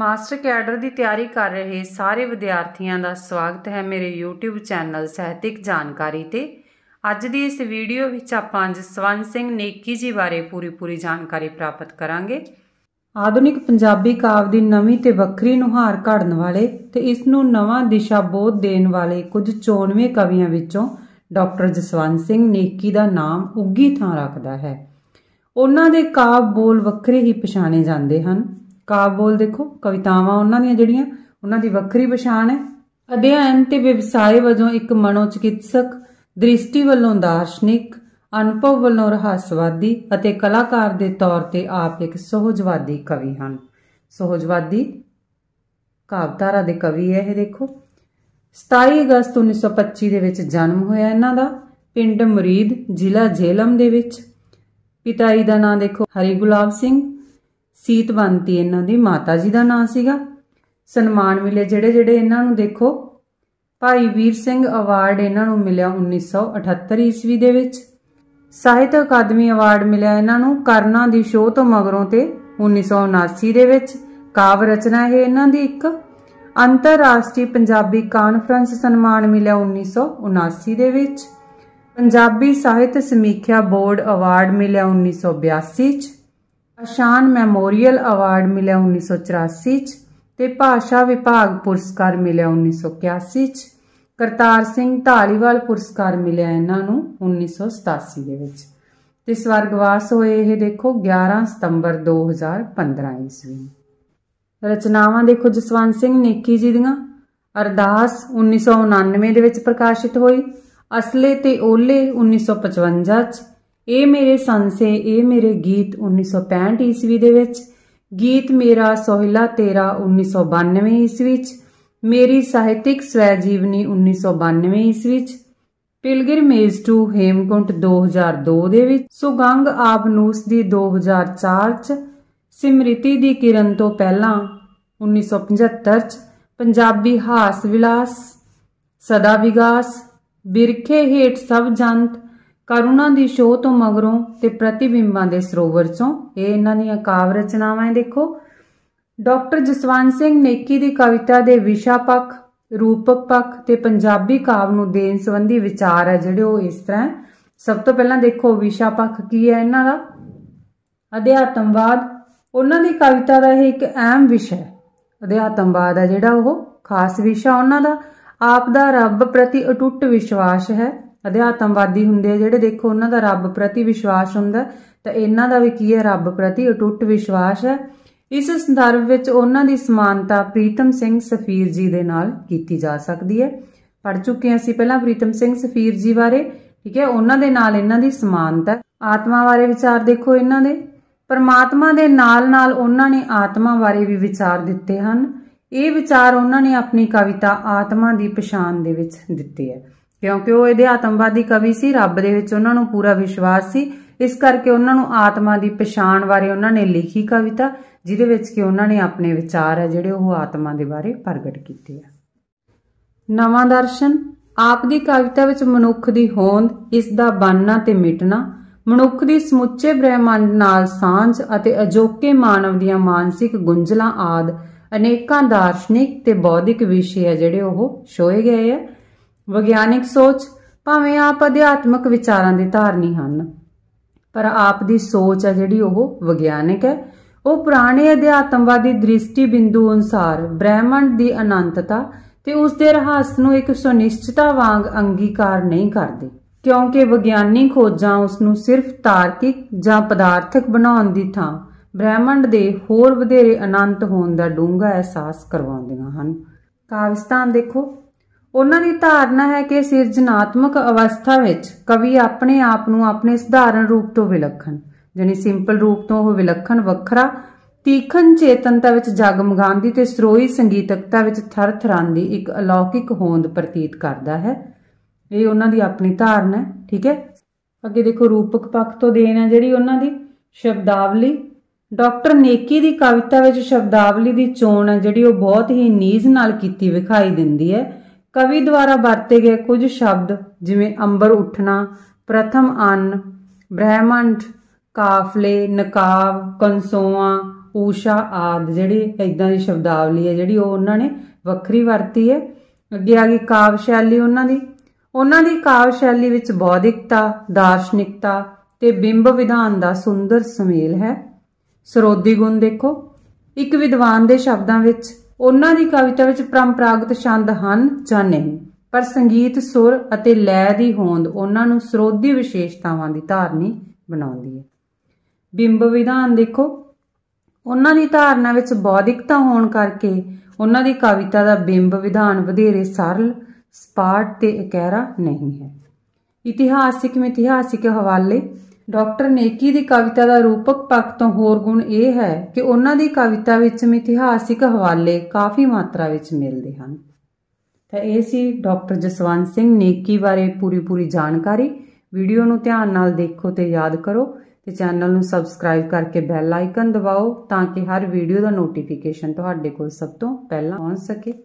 Master cadre ਦੀ ਤਿਆਰੀ ਕਰ ਰਹੇ ਸਾਰੇ ਵਿਦਿਆਰਥੀਆਂ ਦਾ ਸਵਾਗਤ ਹੈ ਮੇਰੇ YouTube ਚੈਨਲ ਸਾਹਿਤਿਕ ਜਾਣਕਾਰੀ ਤੇ। ਅੱਜ ਦੀ ਇਸ ਵੀਡੀਓ ਵਿੱਚ ਆਪਾਂ ਜਸਵੰਤ ਸਿੰਘ ਨੇਕੀ ਜੀ ਬਾਰੇ ਪੂਰੀ ਜਾਣਕਾਰੀ ਪ੍ਰਾਪਤ ਕਰਾਂਗੇ। ਆਧੁਨਿਕ ਪੰਜਾਬੀ ਕਾਵਿ ਦੀ ਨਵੀਂ ਤੇ ਵੱਖਰੀ ਨੁਹਾਰ ਘੜਨ ਵਾਲੇ ਤੇ ਇਸ ਨੂੰ ਨਵਾਂ ਦਿਸ਼ਾ ਬੋਧ ਦੇਣ ਵਾਲੇ ਕੁਝ ਚੋਣਵੇਂ ਕਵੀਆਂ ਵਿੱਚੋਂ ਡਾਕਟਰ ਜਸਵੰਤ ਸਿੰਘ ਨੇਕੀ ਦਾ ਨਾਮ ਉੱਗੀ ਥਾਂ ਰੱਖਦਾ ਹੈ। ਉਹਨਾਂ ਦੇ ਕਾਵਿ ਬੋਲ ਵੱਖਰੇ ਹੀ ਪਛਾਣੇ ਜਾਂਦੇ ਹਨ। ਕਾਵ बोल देखो कवितावां उन्हां दियां जिहड़ियां उन्हां दी वक्री पछाण है। अध्ययन ते व्यवसाय वजों एक मनोचिकित्सक, दृष्टि वल्लों दार्शनिक, अनुभव वल्लों रहस्यवादी अते कलाकार दे तौर ते आप एक सोहजवादी कवि हन। सोहजवादी कावधारा दे कवि है। यह देखो 27 अगस्त 1925 ਦੇ ਵਿੱਚ ਜਨਮ ਹੋਇਆ ਇਹਨਾਂ ਦਾ ਪਿੰਡ ਮੁਰੀਦ ਜ਼ਿਲ੍ਹਾ ਜੇਹਲਮ ਦੇ ਵਿੱਚ। ਪਿਤਾ ਜੀ ਦਾ ਨਾਮ ਦੇਖੋ ਹਰੀ ਗੁਲਾਬ ਸਿੰਘ, ਸੀਤਵੰਤੀ ਇਹਨਾਂ ਦੀ ਮਾਤਾ ਜੀ ਦਾ ਨਾਂ ਸੀਗਾ। ਸਨਮਾਨ ਮਿਲੇ ਜਿਹੜੇ ਇਹਨਾਂ ਨੂੰ ਦੇਖੋ ਭਾਈ ਵੀਰ ਸਿੰਘ ਅਵਾਰਡ ਇਹਨਾਂ ਨੂੰ ਮਿਲਿਆ 1978 ਈਸਵੀ ਦੇ ਵਿੱਚ। ਸਾਹਿਤ ਅਕਾਦਮੀ ਅਵਾਰਡ ਮਿਲਿਆ ਇਹਨਾਂ ਨੂੰ ਕਰਨਾ ਦੀ ਸ਼ੋਅ ਤੋਂ ਮਗਰੋਂ ਤੇ 1979 ਦੇ ਵਿੱਚ। ਕਾਵਿ ਰਚਨਾ ਇਹ ਇਹਨਾਂ ਦੀ ਇੱਕ ਅੰਤਰਰਾਸ਼ਟਰੀ ਪੰਜਾਬੀ ਕਾਨਫਰੰਸ ਸਨਮਾਨ ਮਿਲਿਆ 1979 ਦੇ ਵਿੱਚ। ਪੰਜਾਬੀ ਸਾਹਿਤ ਸਮੀਖਿਆ ਬੋਰਡ ਅਵਾਰਡ ਮਿਲਿਆ 1982 ਚ। अशान मैमोरियल अवार्ड मिले 1984 ते भाषा विभाग पुरस्कार मिले 1981। करतार सिंह धालीवाल पुरस्कार मिले इन्हों 1987 दे विच ते स्वर्गवास होए ये देखो 11 सितंबर 2015 ईस्वी। रचनावां देखो जसवंत सिंह नेकी जी दियां अरदास 1999 दे विच प्रकाशित होई। असले ते ओले 1955 च। ए मेरे संसे ए मेरे गीत 1965 ईस्वी दे विच। गीत मेरा सोहिला तेरा 1992 ईस्वी। मेरी साहित्यिक स्वै जीवनी 1992 ईस्वी। पिलग्रिमेज टू हेमकुंट 2002 दे विच। सुगंध आपनूस दी 2004 च। सिमरती दी किरण तो पहला 1975 च। पंजाबी हास विलास, सदा विगास, बिरखे हेठ सब जंत, करुणा दी शोह तो मगरों ते प्रतिबिंबा दे सरोवर चों ये इन्हां दियां काव रचनावां। देखो डॉक्टर जसवंत सिंह नेकी दी कविता दे विशा पख, रूपक पख ते पंजाबी काव नूं देण संबंधी विचार है जिहड़े ओह इस तरह। सब तो पहलां देखो विशा पख की है इन्हां दा अध्यात्मवाद। उन्हां दी कविता दा यह एक अहम विषय अध्यात्मवाद है जिहड़ा ओह खास विशा उन्हां दा। आप दा रब प्रति अटुट विश्वास है। ਅਧਿਆਤਮਵਾਦੀ ਹੁੰਦੇ ਜਿਹੜੇ ਦੇਖੋ ਉਹਨਾਂ ਦਾ ਰੱਬ ਪ੍ਰਤੀ ਵਿਸ਼ਵਾਸ ਹੁੰਦਾ ਤਾਂ ਇਹਨਾਂ ਦਾ ਵੀ ਕੀ ਹੈ ਰੱਬ ਪ੍ਰਤੀ ਅਟੁੱਟ ਵਿਸ਼ਵਾਸ ਹੈ। ਇਸ ਸੰਦਰਭ ਵਿੱਚ ਉਹਨਾਂ ਦੀ ਸਮਾਨਤਾ ਪ੍ਰੀਤਮ ਸਿੰਘ ਸਫੀਰ ਜੀ ਦੇ ਨਾਲ ਕੀਤੀ ਜਾ ਸਕਦੀ ਹੈ। ਪੜ ਚੁੱਕੇ ਹਾਂ ਅਸੀਂ ਪਹਿਲਾਂ ਪ੍ਰੀਤਮ ਸਿੰਘ ਸਫੀਰ ਜੀ ਬਾਰੇ, ਠੀਕ ਹੈ। ਉਹਨਾਂ ਦੇ ਨਾਲ ਇਹਨਾਂ ਦੀ ਸਮਾਨਤਾ। ਆਤਮਾ ਬਾਰੇ ਵਿਚਾਰ ਦੇਖੋ ਇਹਨਾਂ ਦੇ ਪਰਮਾਤਮਾ ਦੇ ਨਾਲ ਉਹਨਾਂ ਨੇ ਆਤਮਾ ਬਾਰੇ ਵੀ ਵਿਚਾਰ ਦਿੱਤੇ ਹਨ। ਇਹ ਵਿਚਾਰ ਉਹਨਾਂ ਨੇ ਆਪਣੀ ਕਵਿਤਾ ਆਤਮਾ ਦੀ ਪਛਾਣ ਦੇ ਵਿੱਚ ਦਿੱਤੇ ਹੈ क्योंकि वो अध्यात्मवादी कवि सी, रब दे विच उन्हां नूं पूरा विश्वास सी, इस करके उन्हां नूं आत्मा की पछाण बारे उन्होंने लिखी कविता जिहदे विच कि उन्होंने अपने विचार है जिहड़े वो आत्मा के बारे प्रगट कीते आ। नवां दर्शन आप दी कविता विच मनुख की होंद, इस दा बनना ते मिटना, मनुख की समुचे ब्रह्मांड नाल सांझ अते अजोके मानव दीआं मानसिक गुंझलां आदि अनेकां दार्शनिक ते बौद्धिक विषय है जिहड़े ओह छोए गए है। ਵਿਗਿਆਨਿਕ ਸੋਚ ਭਾਵੇਂ ਆਪ ਅਧਿਆਤਮਕ ਵਿਚਾਰਾਂ ਦੇ ਧਾਰਨੀ ਹਨ ਪਰ ਆਪ ਦੀ ਸੋਚ ਹੈ ਜਿਹੜੀ ਉਹ ਵਿਗਿਆਨਿਕ ਹੈ। ਉਹ ਪੁਰਾਣੇ ਅਧਿਆਤਮਵਾਦੀ ਦ੍ਰਿਸ਼ਟੀ ਬਿੰਦੂ ਅਨੁਸਾਰ ਬ੍ਰਹਿਮੰਡ ਦੀ ਅਨੰਤਤਾ ਤੇ ਉਸ ਦੇ ਰਹੱਸ ਨੂੰ ਇੱਕ ਸੁਨਿਸ਼ਚਿਤਾ ਵਾਂਗ ਅੰਗੀਕਾਰ ਨਹੀਂ ਕਰਦੇ ਕਿਉਂਕਿ ਵਿਗਿਆਨਿਕ ਖੋਜਾਂ ਉਸ ਨੂੰ ਸਿਰਫ ਤਾਰਕਿਕ ਜਾਂ ਪਦਾਰਥਕ ਬਣਾਉਣ ਦੀ ਥਾਂ ਬ੍ਰਹਿਮੰਡ ਦੇ ਹੋਰ ਵਧੇਰੇ ਅਨੰਤ ਹੋਣ ਦਾ ਡੂੰਘਾ ਅਹਿਸਾਸ ਕਰਵਾਉਂਦੀਆਂ ਹਨ। ਕਾਵਿਸਤਾਨ देखो ਉਹਨਾਂ ਦੀ ਧਾਰਨਾ ਹੈ ਕਿ ਸਿਰਜਣਾਤਮਕ ਅਵਸਥਾ ਵਿੱਚ ਕਵੀ ਆਪਣੇ ਆਪ ਨੂੰ ਆਪਣੇ ਸਧਾਰਨ ਰੂਪ ਤੋਂ ਵਿਲੱਖਣ ਜਾਨੀ ਸਿੰਪਲ ਰੂਪ ਤੋਂ ਉਹ ਵਿਲੱਖਣ ਵੱਖਰਾ ਤੀਖਣ ਚੇਤਨਤਾ ਵਿੱਚ ਜਗਮਗਾਂਦੀ ਤੇ ਸਰੋਈ ਸੰਗੀਤਕਤਾ ਵਿੱਚ ਥਰਥਰਾਂਦੀ ਇੱਕ ਅਲੌਕਿਕ ਹੋਂਦ ਪ੍ਰਤੀਤ ਕਰਦਾ ਹੈ। ਇਹ ਉਹਨਾਂ ਦੀ ਆਪਣੀ ਧਾਰਨਾ ਹੈ, ਠੀਕ ਹੈ। ਅੱਗੇ ਦੇਖੋ ਰੂਪਕ ਪੱਖ ਤੋਂ ਦੇਣ ਹੈ ਜਿਹੜੀ ਉਹਨਾਂ ਦੀ ਸ਼ਬਦਾਵਲੀ। ਡਾਕਟਰ ਨੇਕੀ ਦੀ ਕਵਿਤਾ ਵਿੱਚ ਸ਼ਬਦਾਵਲੀ ਦੀ ਚੋਣ ਹੈ ਜਿਹੜੀ ਉਹ ਬਹੁਤ ਹੀ ਨੀਜ਼ ਨਾਲ ਕੀਤੀ ਵਿਖਾਈ ਦਿੰਦੀ ਹੈ। कवि द्वारा वरते गए कुछ शब्द जिमें अंबर उठना, प्रथम अन्न, ब्रह्मांड, काफले, नकाब, कंसोआ, ਊਸ਼ਾ ਆਦ ਜਿਹੜੀ ਇਦਾਂ ਦੀ ਸ਼ਬਦਾਵਲੀ ਹੈ ਜਿਹੜੀ ਉਹ ਉਹਨਾਂ ਨੇ ਵੱਖਰੀ ਵਰਤੀ ਹੈ। ਅੱਗੇ ਆ ਗਈ ਕਾਵਿ ਸ਼ੈਲੀ। ਉਹਨਾਂ ਦੀ ਕਾਵਿ ਸ਼ੈਲੀ ਵਿੱਚ ਬੌਧਿਕਤਾ, ਦਾਰਸ਼ਨਿਕਤਾ ਤੇ ਬਿੰਬ ਵਿਧਾਨ ਦਾ ਸੁੰਦਰ ਸੁਮੇਲ ਹੈ। ਸਰੋਦੀ ਗੁਣ ਦੇਖੋ, ਇੱਕ ਵਿਦਵਾਨ ਦੇ ਸ਼ਬਦਾਂ ਵਿੱਚ ਉਹਨਾਂ ਦੀ ਕਵਿਤਾ ਵਿੱਚ ਪਰੰਪਰਾਗਤ ਛੰਦ ਹਨ ਜਾਂ ਨਹੀਂ, पर संगीत सुर अते लय दी होंद उन्हां नूं सरोधी विशेषतावां दी धारनी बनाउंदी है। बिंब विधान देखो, उन्हां दी धारणा विच बौद्धिकता होण करके उन्हां दी कविता दा बिंब विधान वधेरे सरल, सपाट ते अकैरा नहीं है। इतिहासिक मिथिहासिक हवाले डॉक्टर नेकी दी कविता दा रूपक पक्ष तों होर गुण यह है कि उन्हां दी कविता विच मिथिहासिक हवाले काफ़ी मात्रा विच मिलदे हन। तो यह डॉक्टर जसवंत सिंह नेकी बारे पूरी जानकारी। वीडियो नूं ध्यान नाल देखो तो याद करो तो चैनल नूं सबसक्राइब करके बैल आइकन दबाओ ताकि हर वीडियो का नोटिफिकेशन तुहाडे कोल सब तो पहला पहुँच सके।